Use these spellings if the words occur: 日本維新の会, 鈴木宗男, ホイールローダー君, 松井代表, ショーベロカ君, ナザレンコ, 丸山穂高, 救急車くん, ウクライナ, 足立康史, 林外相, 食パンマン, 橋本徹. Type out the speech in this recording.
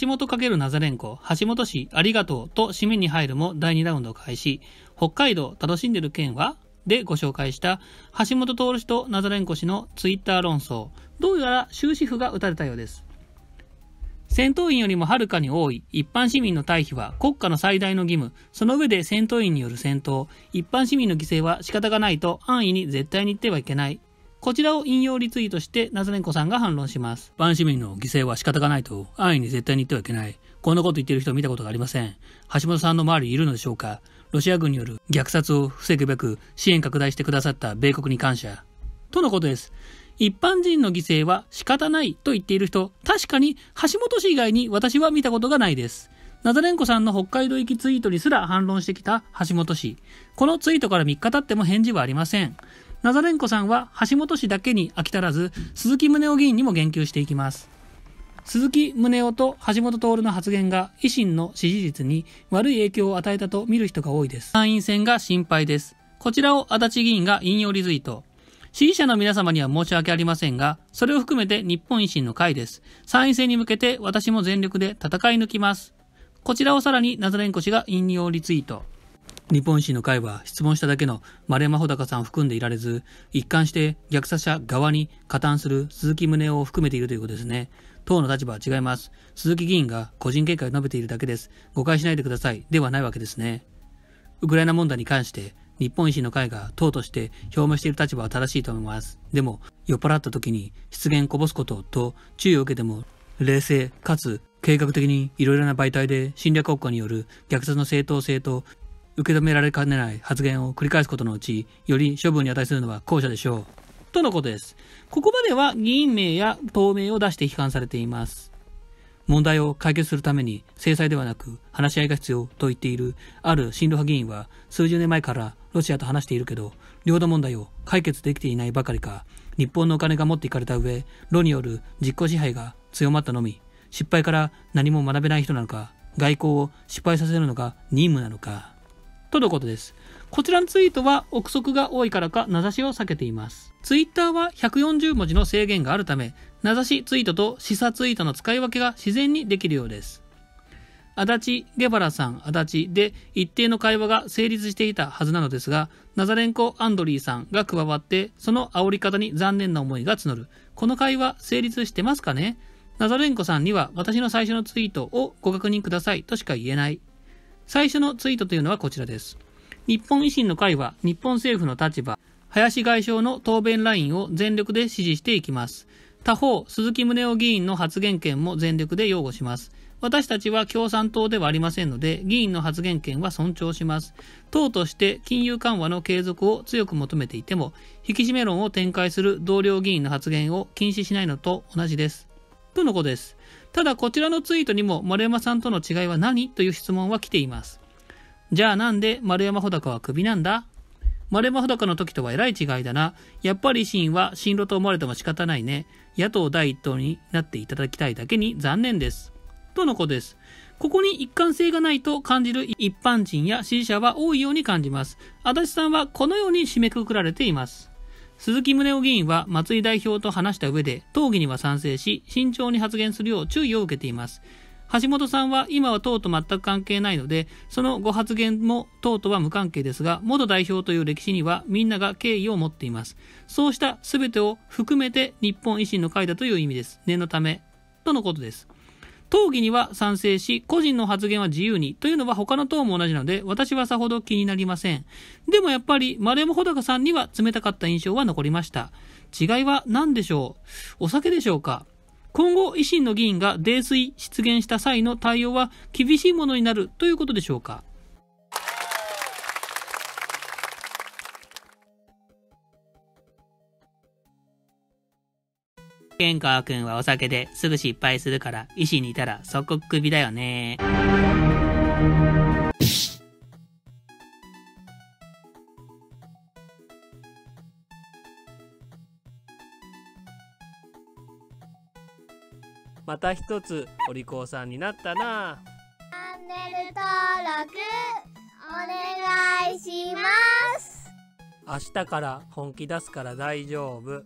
橋本×ナザレンコ、橋本市ありがとうと締めに入るも第2ラウンドを開始。北海道楽しんでる県はでご紹介した橋本徹氏とナザレンコ氏のツイッター論争。どうやら終止符が打たれたようです。戦闘員よりもはるかに多い一般市民の退避は国家の最大の義務。その上で戦闘員による戦闘、一般市民の犠牲は仕方がないと安易に絶対に言ってはいけない。こちらを引用リツイートしてナザレンコさんが反論します。一般市民の犠牲は仕方がないと安易に絶対に言ってはいけない。こんなこと言ってる人を見たことがありません。橋本さんの周りにいるのでしょうか。ロシア軍による虐殺を防ぐべく支援拡大してくださった米国に感謝。とのことです。一般人の犠牲は仕方ないと言っている人、確かに橋本氏以外に私は見たことがないです。ナザレンコさんの北海道行きツイートにすら反論してきた橋本氏。このツイートから3日経っても返事はありません。ナザレンコさんは橋本氏だけに飽き足らず、鈴木宗男議員にも言及していきます。鈴木宗男と橋本徹の発言が維新の支持率に悪い影響を与えたと見る人が多いです。参院選が心配です。こちらを足立議員が引用リツイート。支持者の皆様には申し訳ありませんが、それを含めて日本維新の会です。参院選に向けて私も全力で戦い抜きます。こちらをさらにナザレンコ氏が引用リツイート。日本維新の会は質問しただけの丸山穂高さんを含んでいられず、一貫して虐殺者側に加担する鈴木宗男を含めているということですね。党の立場は違います。鈴木議員が個人見解を述べているだけです。誤解しないでください。ではないわけですね。ウクライナ問題に関して、日本維新の会が党として表明している立場は正しいと思います。でも、酔っ払った時に失言こぼすことと注意を受けても、冷静かつ計画的にいろいろな媒体で侵略国家による虐殺の正当性と受け止められかねない発言を繰り返すことのうち、より処分に値するのは後者でしょう。とのことです。ここまでは議員名や党名を出して批判されています。問題を解決するために制裁ではなく話し合いが必要と言っているある親ロ派議員は数十年前からロシアと話しているけど、領土問題を解決できていないばかりか、日本のお金が持っていかれた上、ロによる実効支配が強まったのみ、失敗から何も学べない人なのか、外交を失敗させるのが任務なのか、とのことです。こちらのツイートは憶測が多いからか名指しを避けています。ツイッターは140文字の制限があるため、名指しツイートと示唆ツイートの使い分けが自然にできるようです。足立、ゲバラさん、足立で一定の会話が成立していたはずなのですが、ナザレンコ・アンドリーさんが加わって、その煽り方に残念な思いが募る。この会話成立してますかね？ナザレンコさんには私の最初のツイートをご確認くださいとしか言えない。最初のツイートというのはこちらです。日本維新の会は日本政府の立場、林外相の答弁ラインを全力で支持していきます。他方、鈴木宗男議員の発言権も全力で擁護します。私たちは共産党ではありませんので、議員の発言権は尊重します。党として金融緩和の継続を強く求めていても、引き締め論を展開する同僚議員の発言を禁止しないのと同じです。とのことです。ただこちらのツイートにも丸山さんとの違いは何？という質問は来ています。じゃあなんで丸山穂高はクビなんだ？丸山穂高の時とはえらい違いだな。やっぱり維新は進路と思われても仕方ないね。野党第一党になっていただきたいだけに残念です。とのことです。ここに一貫性がないと感じる一般人や支持者は多いように感じます。足立さんはこのように締めくくられています。鈴木宗男議員は松井代表と話した上で、討議には賛成し、慎重に発言するよう注意を受けています。橋本さんは今は党と全く関係ないので、そのご発言も党とは無関係ですが、元代表という歴史にはみんなが敬意を持っています。そうした全てを含めて日本維新の会だという意味です。念のため。とのことです。討議には賛成し、個人の発言は自由にというのは他の党も同じなので、私はさほど気になりません。でもやっぱり丸山穂高さんには冷たかった印象は残りました。違いは何でしょう？お酒でしょうか？今後維新の議員が泥酔失言した際の対応は厳しいものになるということでしょうか？健川君はお酒ですぐ失敗するから、医師にいたら即刻クビだよね。また一つお利口さんになったな。チャンネル登録お願いします。明日から本気出すから大丈夫。